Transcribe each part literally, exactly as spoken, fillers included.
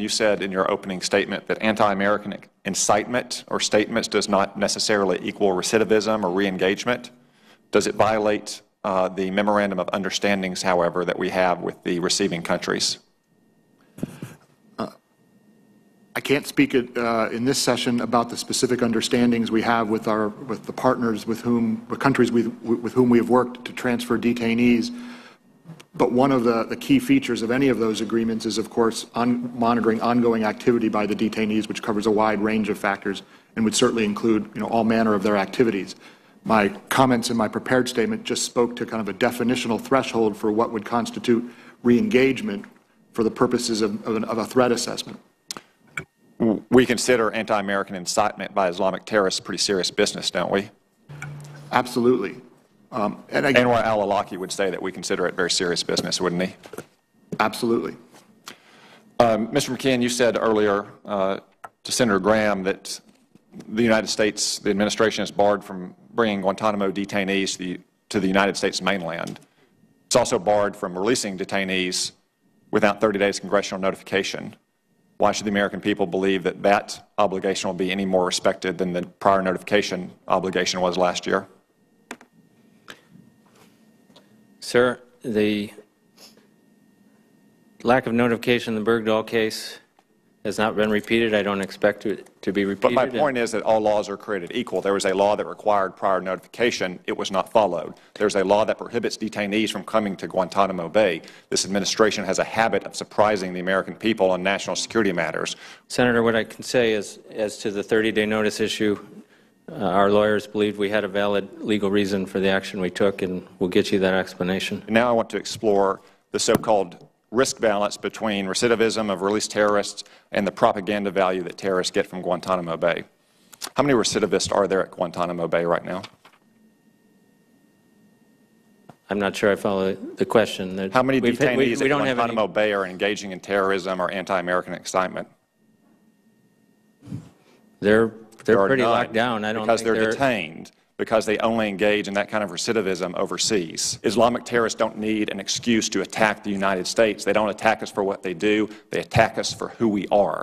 You said in your opening statement that anti-American incitement or statements does not necessarily equal recidivism or re-engagement. Does it violate uh, the memorandum of understandings, however, that we have with the receiving countries? Uh, I can't speak at, uh, in this session about the specific understandings we have with our with the partners with whom the countries with, with whom we have worked to transfer detainees. But one of the, the key features of any of those agreements is, of course, on monitoring ongoing activity by the detainees, which covers a wide range of factors and would certainly include, you know, all manner of their activities. My comments in my prepared statement just spoke to kind of a definitional threshold for what would constitute re-engagement for the purposes of, of, an, of a threat assessment. We consider anti-American incitement by Islamic terrorists pretty serious business, don't we? Absolutely. Um, and again, Anwar al-Awlaki would say that we consider it very serious business, wouldn't he? Absolutely. Um, Mister McCann, you said earlier uh, to Senator Graham that the United States, the administration is barred from bringing Guantanamo detainees to the, to the United States mainland. It's also barred from releasing detainees without thirty days congressional notification. Why should the American people believe that that obligation will be any more respected than the prior notification obligation was last year? Sir, the lack of notification in the Bergdahl case has not been repeated. I don't expect it to be repeated. But my point is that all laws are created equal. There was a law that required prior notification. It was not followed. There's a law that prohibits detainees from coming to Guantanamo Bay. This administration has a habit of surprising the American people on national security matters. Senator, what I can say is, as to the thirty-day notice issue, Uh, our lawyers believed we had a valid legal reason for the action we took, and we'll get you that explanation. Now I want to explore the so-called risk balance between recidivism of released terrorists and the propaganda value that terrorists get from Guantanamo Bay. How many recidivists are there at Guantanamo Bay right now? I'm not sure I follow the question. There, How many detainees we, we at Guantanamo any... Bay are engaging in terrorism or anti-American excitement? They're They're there pretty locked down. I don't because think they're, they're detained because they only engage in that kind of recidivism overseas. Islamic terrorists don't need an excuse to attack the United States. They don't attack us for what they do. They attack us for who we are.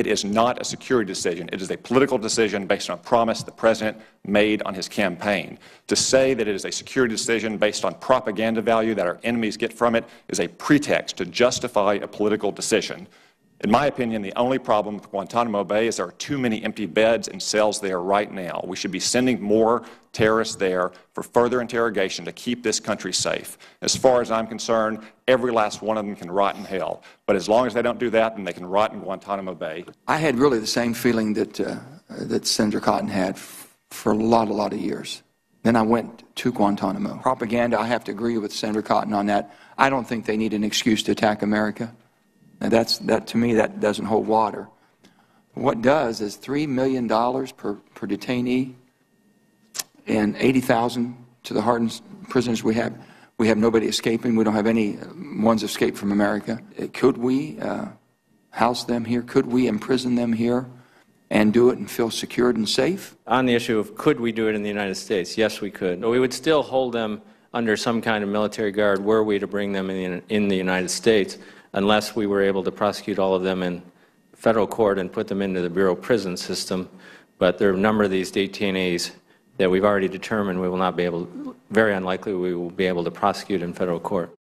It is not a security decision. It is a political decision based on a promise the President made on his campaign. To say that it is a security decision based on propaganda value that our enemies get from it is a pretext to justify a political decision. In my opinion, the only problem with Guantanamo Bay is there are too many empty beds and cells there right now. We should be sending more terrorists there for further interrogation to keep this country safe. As far as I'm concerned, every last one of them can rot in hell. But as long as they don't do that, then they can rot in Guantanamo Bay. I had really the same feeling that, uh, that Senator Cotton had for a lot, a lot of years. Then I went to Guantanamo. Propaganda, I have to agree with Senator Cotton on that. I don't think they need an excuse to attack America. Now that's, that, to me, that doesn't hold water. What does is three million dollars per, per detainee and eighty thousand dollars to the hardened prisoners we have. We have nobody escaping. We don't have any ones escaped from America. Could we uh, house them here? Could we imprison them here and do it and feel secured and safe? On the issue of could we do it in the United States, yes, we could. But we would still hold them under some kind of military guard were we to bring them in, in the United States, unless we were able to prosecute all of them in federal court and put them into the Bureau of Prison System. But there are a number of these detainees that we've already determined we will not be able, very unlikely we will be able to prosecute in federal court.